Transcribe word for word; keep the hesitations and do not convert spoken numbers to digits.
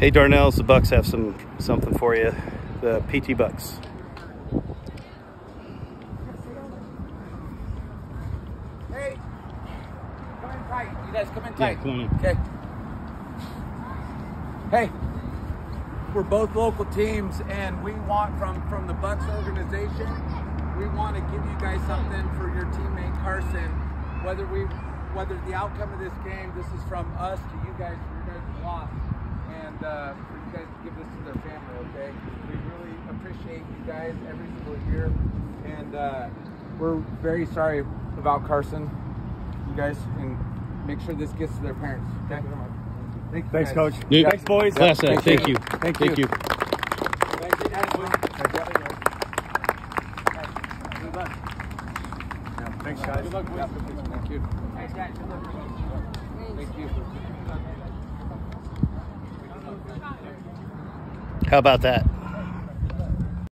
Hey Darnells, the Bucs have some something for you. The P T Bucs. Hey, come in tight. You guys come in tight. Yeah, come on in. Okay. Hey, we're both local teams, and we want from from the Bucs organization, we want to give you guys something for your teammate Carsen. Whether we, whether the outcome of this game, this is from us to you guys. You guys have lost. And uh, for you guys to give this to their family, okay? We really appreciate you guys every single year, and uh, we're very sorry about Carsen, you guys, and make sure this gets to their parents. Okay? Thank you. Thanks, guys. Coach. Yep. Thanks, boys. Yep. Thank, Thank you. you. Thank, Thank you. you. Thank you. Good luck. Thanks, guys. Good luck. Thank you. Thanks, guys. Good luck. Thank you. How about that?